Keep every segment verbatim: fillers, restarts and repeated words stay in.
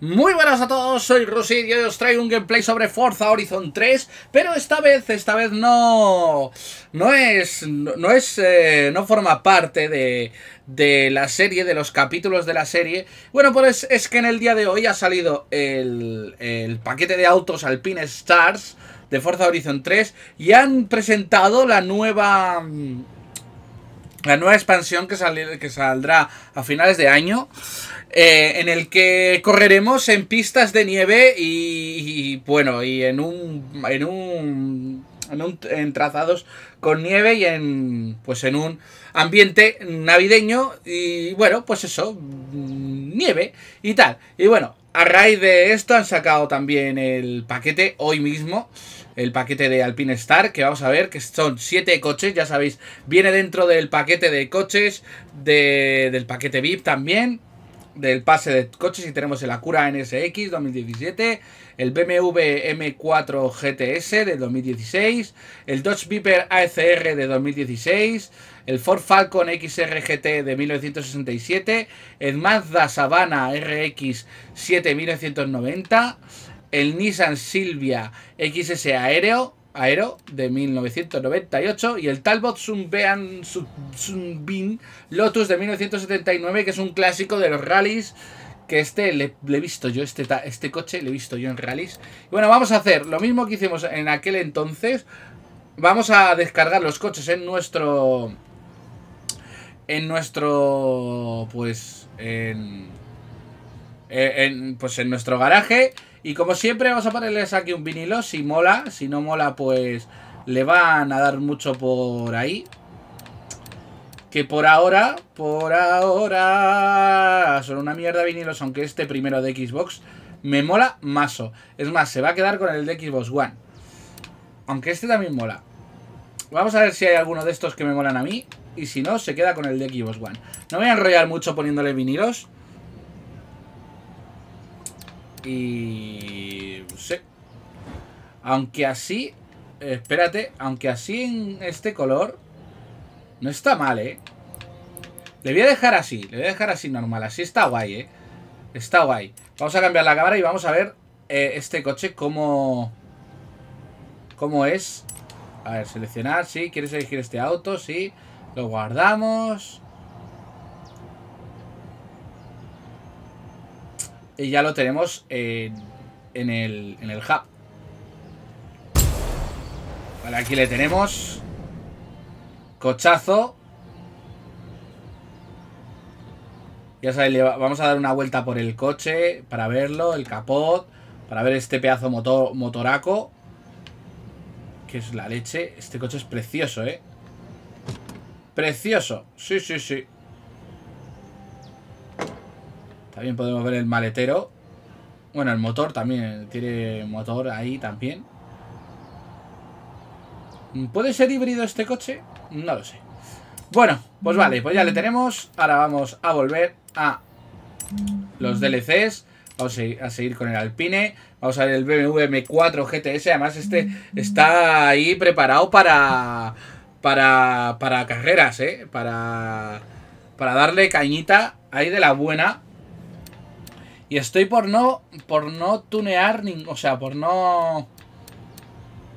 Muy buenas a todos, soy Rusid y hoy os traigo un gameplay sobre Forza Horizon tres. Pero esta vez, esta vez no... No es... No es... Eh, no forma parte de... de la serie, de los capítulos de la serie. Bueno, pues es que en el día de hoy ha salido el... el paquete de autos Alpinestars de Forza Horizon tres. Y han presentado la nueva... La nueva expansión que, sal, que saldrá a finales de año, eh, en el que correremos en pistas de nieve y, y bueno, y en un, en un, en un en trazados con nieve y en, pues en un ambiente navideño y bueno, pues eso, nieve y tal. Y bueno, a raíz de esto han sacado también el paquete hoy mismo. El paquete de Alpinestar, que vamos a ver, que son siete coches, ya sabéis, viene dentro del paquete de coches, de, del paquete V I P también, del pase de coches, y tenemos el Acura N S X dos mil diecisiete, el B M W M cuatro G T S de dos mil dieciséis, el Dodge Viper A C R de dos mil dieciséis, el Ford Falcon X R G T de mil novecientos sesenta y siete, el Mazda Savana R X siete mil novecientos noventa, el Nissan Silvia X S Aero, Aero de mil novecientos noventa y ocho y el Talbot Sunbeam, Sunbeam Lotus de mil novecientos setenta y nueve, que es un clásico de los rallies, que este le, le he visto yo, este, este coche le he visto yo en rallies. Y bueno, vamos a hacer lo mismo que hicimos en aquel entonces. Vamos a descargar los coches en nuestro... En nuestro... Pues... En... En, pues en nuestro garaje. Y como siempre vamos a ponerles aquí un vinilo. Si mola, si no mola pues le van a dar mucho por ahí. Que por ahora, por ahora son una mierda vinilos. Aunque este primero de Xbox me mola maso. Es más, se va a quedar con el de Xbox One. Aunque este también mola. Vamos a ver si hay alguno de estos que me molan a mí. Y si no, se queda con el de Xbox One. No me voy a enrollar mucho poniéndole vinilos. Y... no sé. Aunque así... Espérate, aunque así en este color no está mal, ¿eh? Le voy a dejar así, le voy a dejar así normal. Así está guay, ¿eh? Está guay. Vamos a cambiar la cámara y vamos a ver eh, este coche cómo... Cómo es. A ver, seleccionar, sí. ¿Quieres elegir este auto? Sí. Lo guardamos... Y ya lo tenemos en, en, el, en el hub. Vale, aquí le tenemos. Cochazo. Ya sabéis, le vamos a dar una vuelta por el coche para verlo, el capot, para ver este pedazo motor, motoraco. Que es la leche. Este coche es precioso, ¿eh? Precioso. Sí, sí, sí. También podemos ver el maletero. Bueno, el motor también. Tiene motor ahí también. ¿Puede ser híbrido este coche? No lo sé. Bueno, pues vale, pues ya le tenemos. Ahora vamos a volver a los D L Cs. Vamos a seguir con el Alpine. Vamos a ver el B M W M cuatro G T S. Además este está ahí preparado para... Para... Para carreras, ¿eh? Para... Para darle cañita ahí de la buena. Y estoy por no, por no tunear, nin, o sea, por no,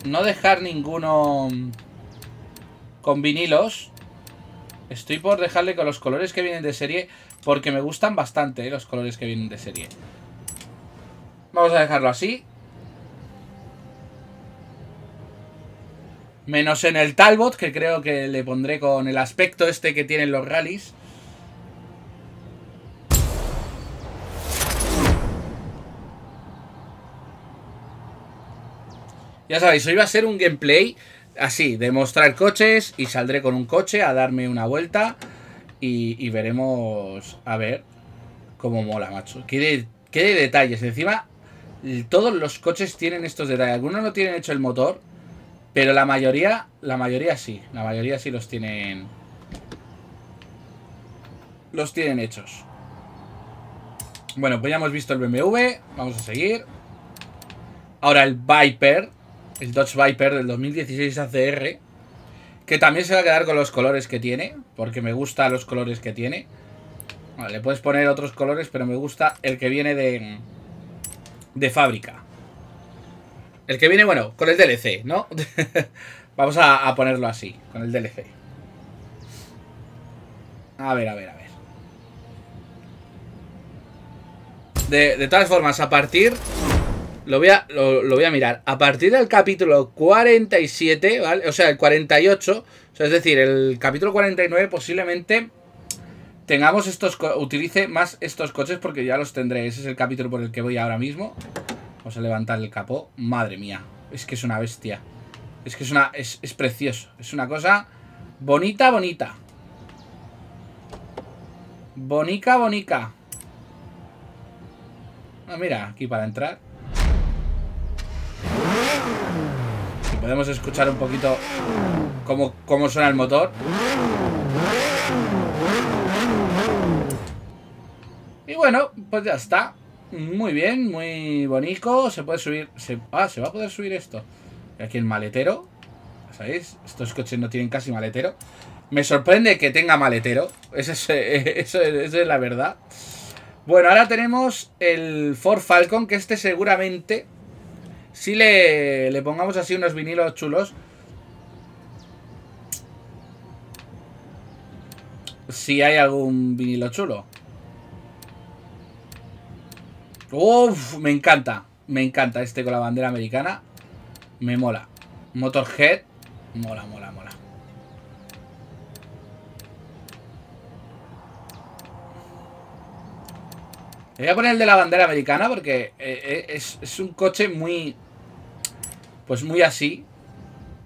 no dejar ninguno con vinilos. Estoy por dejarle con los colores que vienen de serie, porque me gustan bastante, ¿eh? Los colores que vienen de serie. Vamos a dejarlo así. Menos en el Talbot, que creo que le pondré con el aspecto este que tienen los rallies. Ya sabéis, hoy va a ser un gameplay así, de mostrar coches y saldré con un coche a darme una vuelta y, y veremos a ver cómo mola, macho. Qué de, qué de detalles. Encima, todos los coches tienen estos detalles. Algunos no tienen hecho el motor, pero la mayoría, la mayoría sí. La mayoría sí los tienen. Los tienen hechos. Bueno, pues ya hemos visto el B M W. Vamos a seguir. Ahora el Viper. El Dodge Viper del dos mil dieciséis A C R, que también se va a quedar con los colores que tiene, porque me gustan los colores que tiene. Vale, le puedes poner otros colores, pero me gusta el que viene de, de fábrica. El que viene, bueno, con el D L C, ¿no? Vamos a, a ponerlo así, con el D L C. A ver, a ver, a ver. De, de todas formas, a partir... Lo voy a, lo, lo voy a mirar. A partir del capítulo cuarenta y siete, ¿vale? O sea, el cuarenta y ocho. O sea, es decir, el capítulo cuarenta y nueve posiblemente... Tengamos estos... Utilice más estos coches porque ya los tendré. Ese es el capítulo por el que voy ahora mismo. Vamos a levantar el capó. Madre mía. Es que es una bestia. Es que es una... Es, es precioso. Es una cosa... Bonita, bonita. Bonica, bonica. Ah, mira. Aquí para entrar. Si podemos escuchar un poquito cómo, cómo suena el motor. Y bueno, pues ya está. Muy bien, muy bonito. Se puede subir... Se, ah, se va a poder subir esto. Y aquí el maletero. ¿Sabéis? Estos coches no tienen casi maletero. Me sorprende que tenga maletero. Eso es, eso es, eso es la verdad. Bueno, ahora tenemos el Ford Falcon, que este seguramente... Si le, le pongamos así unos vinilos chulos. Si hay algún vinilo chulo. Uff, me encanta. Me encanta este con la bandera americana. Me mola. Motorhead. Mola, mola, mola. Voy a poner el de la bandera americana porque es, es un coche muy... Pues muy así.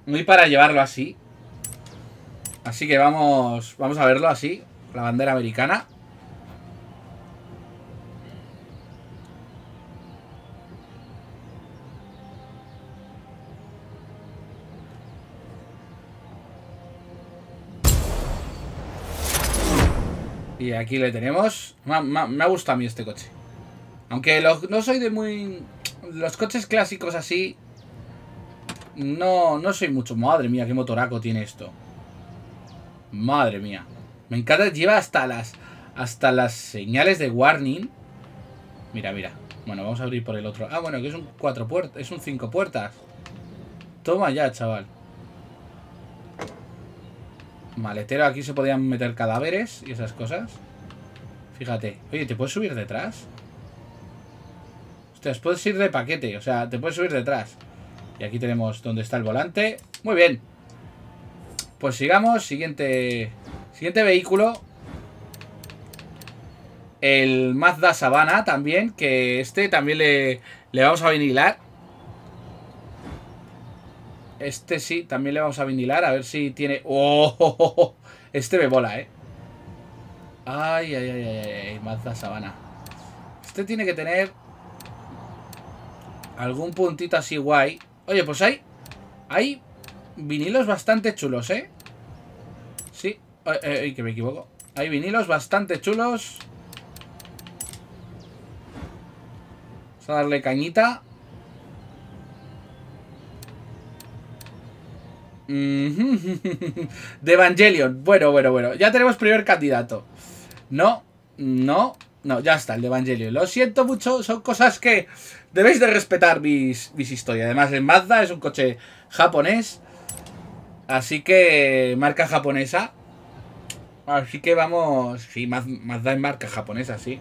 Muy para llevarlo así. Así que vamos, vamos a verlo así. La bandera americana. Y aquí le tenemos. Me, me, me ha gustado a mí este coche. Aunque lo, no soy de muy... Los coches clásicos así... No, no soy mucho. Madre mía, qué motoraco tiene esto. Madre mía. Me encanta. Lleva hasta las... Hasta las señales de warning. Mira, mira. Bueno, vamos a abrir por el otro. Ah, bueno, que es un cuatro puertas. Es un cinco puertas. Toma ya, chaval. Maletero, aquí se podían meter cadáveres y esas cosas. Fíjate. Oye, ¿te puedes subir detrás? Hostias, puedes ir de paquete. O sea, te puedes subir detrás. Y aquí tenemos donde está el volante. Muy bien. Pues sigamos. Siguiente, siguiente vehículo. El Mazda Savana también. Que este también le, le vamos a vinilar. Este sí, también le vamos a vinilar. A ver si tiene... ¡Oh! oh, oh, oh. Este me mola, ¿eh? Ay, ay, ay, ay, ay. Mazda Savana. Este tiene que tener algún puntito así guay. Oye, pues hay... Hay vinilos bastante chulos, ¿eh? Sí. Ay, ay, que me equivoco. Hay vinilos bastante chulos. Vamos a darle cañita. De Evangelion. Bueno, bueno, bueno. Ya tenemos primer candidato. No, no, no. Ya está, el de Evangelion. Lo siento mucho. Son cosas que debéis de respetar mis, mis historias. Además, el Mazda es un coche japonés. Así que... Marca japonesa. Así que vamos... Sí, Mazda es marca japonesa, sí.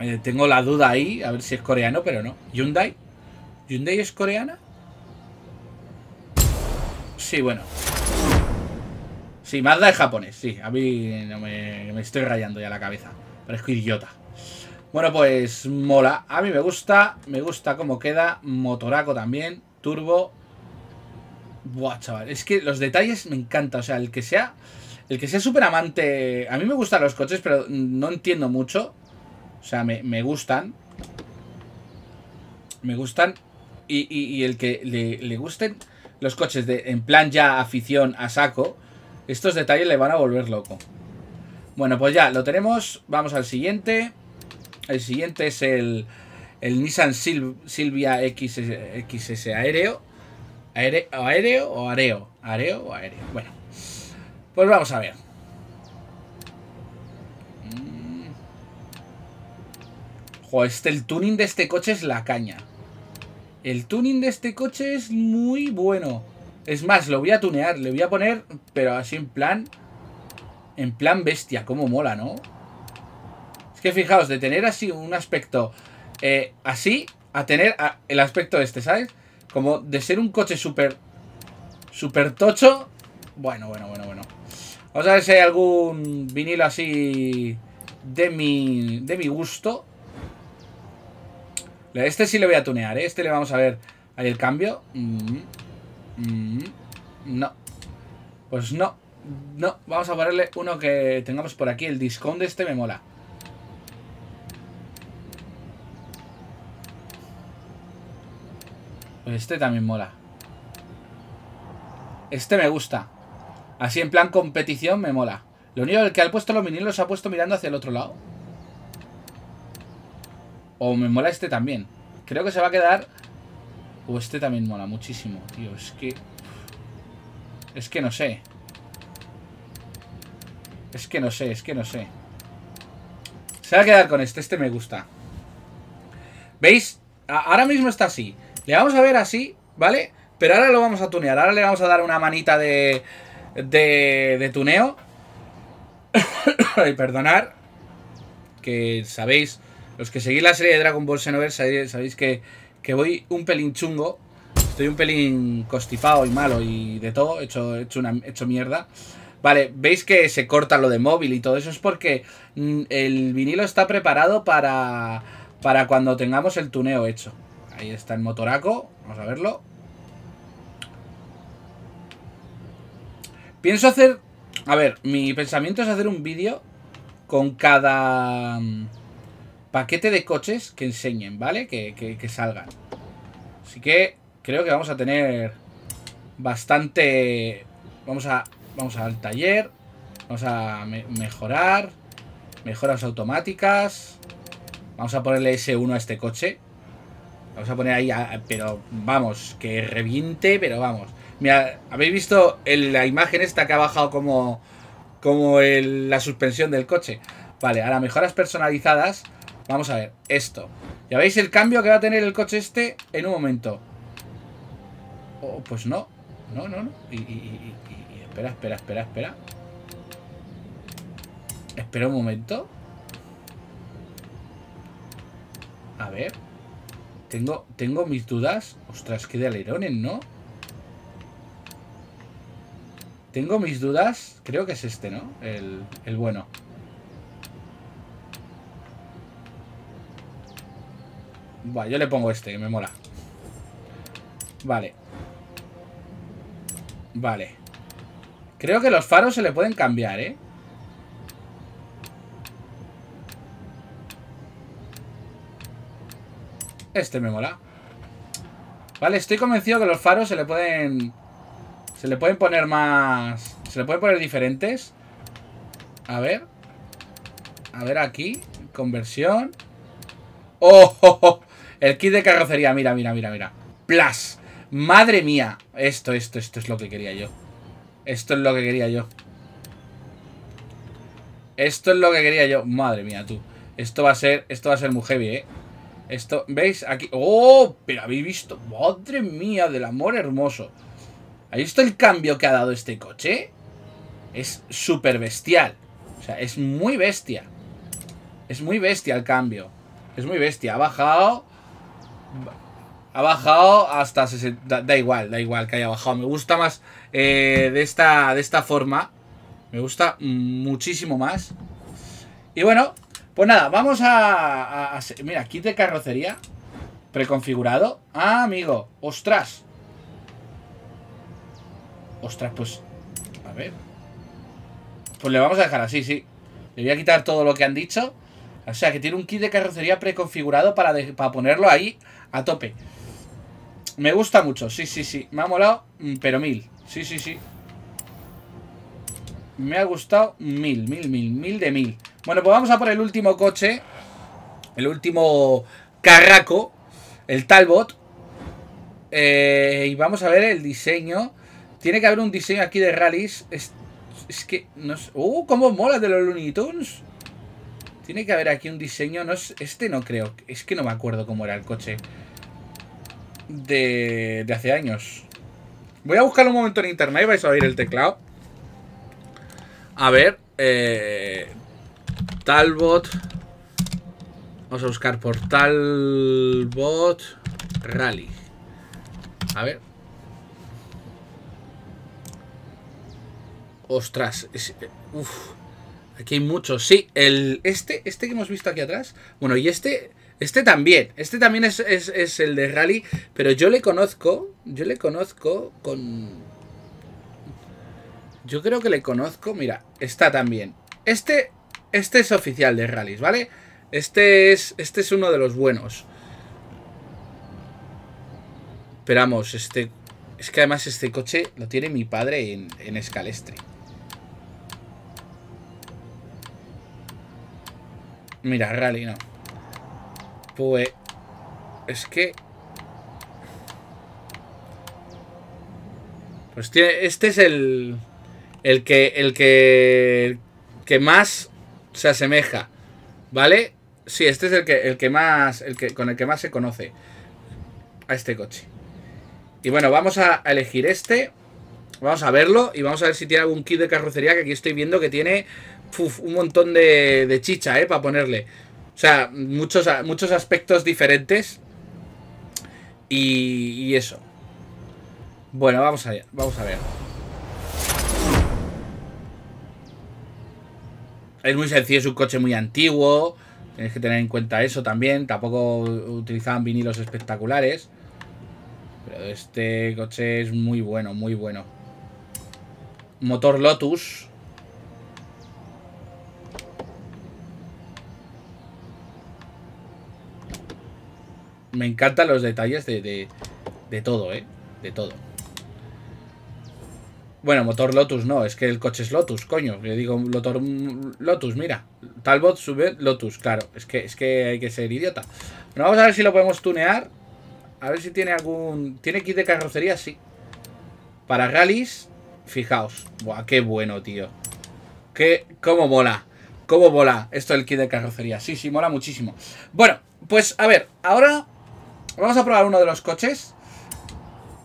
Eh, tengo la duda ahí. A ver si es coreano, pero no. Hyundai. ¿Hyundai es coreana? Sí, bueno. Sí, Mazda es japonés, sí. A mí no me, me estoy rayando ya la cabeza. Parezco idiota. Bueno, pues mola. A mí me gusta. Me gusta cómo queda. Motoraco también. Turbo. Buah, chaval. Es que los detalles me encanta. O sea, el que sea... El que sea súper amante... A mí me gustan los coches, pero no entiendo mucho. O sea, me, me gustan. Me gustan. Y, y, y el que le, le gusten los coches de, en plan ya afición a saco, estos detalles le van a volver loco. Bueno, pues ya lo tenemos. Vamos al siguiente. El siguiente es el, el Nissan Sil, Silvia X S aéreo. Aéreo, aéreo o areo. Areo o aéreo. Bueno, pues vamos a ver. Joder, este, el tuning de este coche es la caña. El tuning de este coche es muy bueno. Es más, lo voy a tunear. Le voy a poner, pero así en plan... En plan bestia. Cómo mola, ¿no? Es que fijaos, de tener así un aspecto... Eh, así, a tener a, el aspecto este, ¿sabes? Como de ser un coche súper... Súper tocho. Bueno, bueno, bueno, bueno. Vamos a ver si hay algún vinilo así... De mi, de mi gusto. Este sí le voy a tunear, ¿eh? Este le vamos a ver ahí el cambio. Mm, mm, no. Pues no. No. Vamos a ponerle uno que tengamos por aquí. El discount de este me mola. Pues este también mola. Este me gusta. Así en plan competición me mola. Lo único que ha puesto los vinilos ha puesto mirando hacia el otro lado. O me mola este también. Creo que se va a quedar... O este también mola muchísimo, tío. Es que... Es que no sé. Es que no sé, es que no sé. Se va a quedar con este. Este me gusta. ¿Veis? Ahora mismo está así. Le vamos a ver así, ¿vale? Pero ahora lo vamos a tunear. Ahora le vamos a dar una manita de... De, de tuneo. Y perdonar, que sabéis, los que seguís la serie de Dragon Ball Xenoverse, sabéis que, que voy un pelín chungo. Estoy un pelín constipado y malo y de todo, hecho, hecho, una, hecho mierda. Vale, veis que se corta lo de móvil y todo eso. Es porque el vinilo está preparado para, para cuando tengamos el tuneo hecho. Ahí está el motoraco, vamos a verlo. Pienso hacer... A ver, mi pensamiento es hacer un vídeo con cada paquete de coches que enseñen, ¿vale? Que, que, que salgan. Así que creo que vamos a tener bastante... Vamos a vamos al taller, vamos a me mejorar, mejoras automáticas. Vamos a ponerle ese uno a este coche. Vamos a poner ahí, a, pero vamos, que reviente, pero vamos. Mira, ¿habéis visto el, la imagen esta que ha bajado como, como el, la suspensión del coche? Vale, ahora mejoras personalizadas. Vamos a ver, esto. ¿Ya veis el cambio que va a tener el coche este en un momento? Oh, pues no. No, no, no. Y, y, y, y espera, espera, espera, espera. Espera un momento. A ver. Tengo, tengo mis dudas. Ostras, qué de alerones, ¿no? Tengo mis dudas. Creo que es este, ¿no? El, el bueno. Bueno, yo le pongo este, que me mola. Vale. Vale. Creo que los faros se le pueden cambiar, ¿eh? Este me mola. Vale, estoy convencido que los faros se le pueden... Se le pueden poner más... Se le pueden poner diferentes. A ver. A ver aquí. Conversión. ¡Oh! oh, oh. El kit de carrocería. Mira, mira, mira, mira. ¡Plus! ¡Madre mía! Esto, esto, esto es lo que quería yo. Esto es lo que quería yo. Esto es lo que quería yo. Madre mía, tú. Esto va a ser... Esto va a ser muy heavy, ¿eh? Esto... ¿Veis? Aquí... ¡Oh! Pero habéis visto... ¡Madre mía! Del amor hermoso. ¿Habéis visto el cambio que ha dado este coche? Es súper bestial. O sea, es muy bestia. Es muy bestia el cambio. Es muy bestia. Ha bajado... Ha bajado hasta... sesenta... Da, da igual, da igual que haya bajado. Me gusta más eh, de, esta, de esta forma. Me gusta muchísimo más. Y bueno, pues nada, vamos a... a, a mira, kit de carrocería. Preconfigurado. Ah, amigo. Ostras. Ostras, pues... A ver... Pues le vamos a dejar así, sí. Le voy a quitar todo lo que han dicho. O sea, que tiene un kit de carrocería preconfigurado para, de, para ponerlo ahí a tope. Me gusta mucho, sí, sí, sí. Me ha molado, pero mil. Sí, sí, sí. Me ha gustado mil, mil, mil, mil de mil. Bueno, pues vamos a por el último coche. El último carraco. El Talbot. Eh, y vamos a ver el diseño... Tiene que haber un diseño aquí de rallies. Es, es que... No sé. ¡Uh! ¡Cómo mola de los Looney Tunes! Tiene que haber aquí un diseño. No, este no creo. Es que no me acuerdo cómo era el coche de, de hace años. Voy a buscarlo un momento en internet y vais a oír el teclado. A ver. Eh, Talbot. Vamos a buscar por Talbot Rally. A ver. Ostras. Es, uf. Aquí hay muchos. Sí, el, este, este que hemos visto aquí atrás. Bueno, y este. Este también. Este también es, es, es el de rally. Pero yo le conozco. Yo le conozco con. Yo creo que le conozco. Mira, está también. Este. Este es oficial de rallies, ¿vale? Este es. Este es uno de los buenos. Esperamos, este. Es que además este coche lo tiene mi padre en, en Escalestre. Mira, rally no. Pues es que pues tiene, este es el el que el que el que más se asemeja, ¿vale? Sí, este es el que el que más el que con el que más se conoce a este coche. Y bueno, vamos a elegir este. Vamos a verlo y vamos a ver si tiene algún kit de carrocería, que aquí estoy viendo que tiene uf, un montón de, de chicha, ¿eh? Para ponerle. O sea, muchos, muchos aspectos diferentes. Y, y eso. Bueno, vamos a ver. Vamos a ver. Es muy sencillo, es un coche muy antiguo. Tenéis que tener en cuenta eso también. Tampoco utilizaban vinilos espectaculares. Pero este coche es muy bueno, muy bueno. Motor Lotus. Me encantan los detalles de, de, de todo, ¿eh? De todo. Bueno, motor Lotus no, es que el coche es Lotus, coño. Le digo motor Lotus, mira. Talbot sube Lotus, claro. Es que, es que hay que ser idiota. Bueno, vamos a ver si lo podemos tunear. A ver si tiene algún... ¿Tiene kit de carrocería? Sí. Para rallies, fijaos. Buah, qué bueno, tío. Qué... Cómo mola. Cómo mola esto del kit de carrocería. Sí, sí, mola muchísimo. Bueno, pues a ver, ahora... Vamos a probar uno de los coches.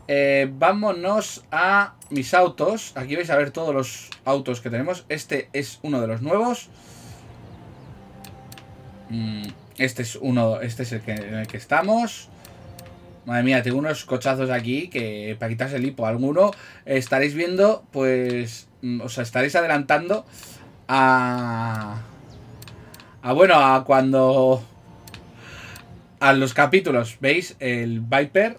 Eh, vámonos a mis autos. Aquí vais a ver todos los autos que tenemos. Este es uno de los nuevos. Este es uno. Este es el que, en el que estamos. Madre mía, tengo unos cochazos aquí que para quitarse el hipo. Alguno estaréis viendo, pues... O sea, estaréis adelantando a... A bueno, a cuando... A los capítulos, ¿veis? El Viper.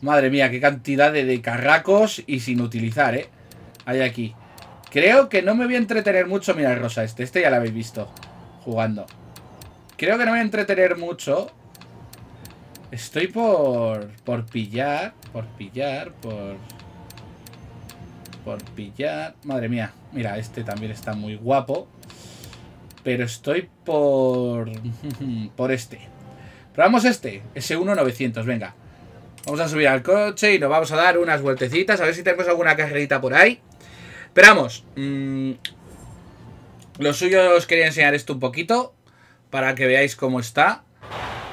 Madre mía, qué cantidad de, de carracos y sin utilizar, ¿eh? Hay aquí. Creo que no me voy a entretener mucho. Mira el rosa este, este ya lo habéis visto jugando. Creo que no me voy a entretener mucho. Estoy por... Por pillar, por pillar, por... Por pillar... Madre mía, mira, este también está muy guapo. Pero estoy por... Por este. Probamos este. ese uno novecientos, venga. Vamos a subir al coche y nos vamos a dar unas vueltecitas. A ver si tenemos alguna carrerita por ahí. Pero vamos. Mmm, lo suyo os quería enseñar esto un poquito. Para que veáis cómo está.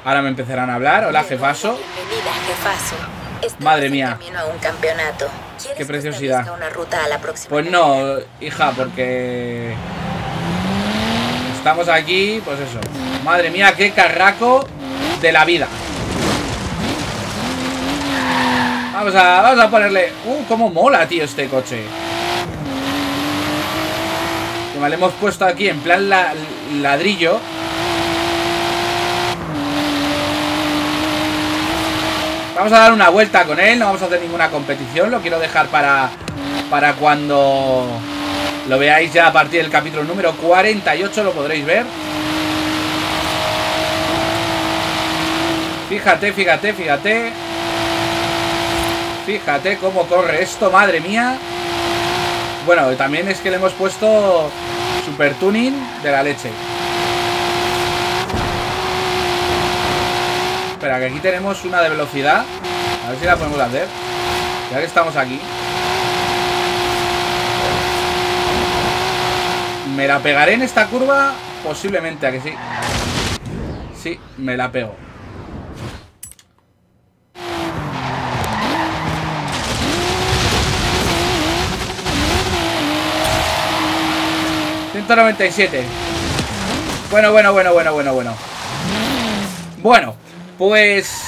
Ahora me empezarán a hablar. Hola, jefaso. Bienvenida, jefaso. Madre mía. A un campeonato. Qué preciosidad. Una ruta a la próxima. Pues no, hija, porque... Estamos aquí, pues eso. Madre mía, qué carraco de la vida. Vamos a, vamos a ponerle... Uh, cómo mola, tío, este coche. Como le hemos puesto aquí en plan la, ladrillo. Vamos a dar una vuelta con él. No vamos a hacer ninguna competición. Lo quiero dejar para, para cuando... Lo veáis ya a partir del capítulo número cuarenta y ocho, lo podréis ver. Fíjate, fíjate, fíjate. Fíjate cómo corre esto, madre mía. Bueno, también es que le hemos puesto super tuning de la leche. Espera, que aquí tenemos una de velocidad. A ver si la podemos hacer. Ya que estamos aquí. ¿Me la pegaré en esta curva? Posiblemente, ¿a que sí? Sí, me la pego. ciento noventa y siete. Bueno, bueno, bueno, bueno, bueno, bueno. Bueno, pues...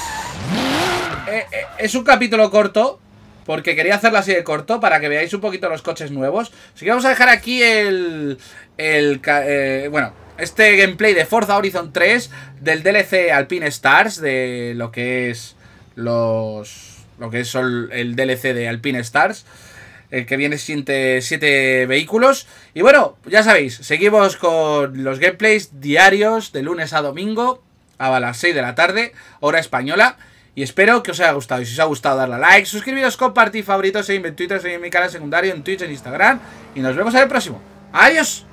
Eh, eh, es un capítulo corto, porque quería hacerlo así de corto, para que veáis un poquito los coches nuevos. Así que vamos a dejar aquí el... el eh, bueno, este gameplay de Forza Horizon tres, del D L C Alpinestars, de lo que es los... lo que es el, el D L C de Alpinestars, el que viene siete, siete vehículos. Y bueno, ya sabéis, seguimos con los gameplays diarios de lunes a domingo a las seis de la tarde, hora española. Y espero que os haya gustado. Y si os ha gustado, darle a like, suscribiros, compartir, favoritos, seguidme en Twitter, seguidme en mi canal secundario, en Twitch, en Instagram. Y nos vemos en el próximo. ¡Adiós!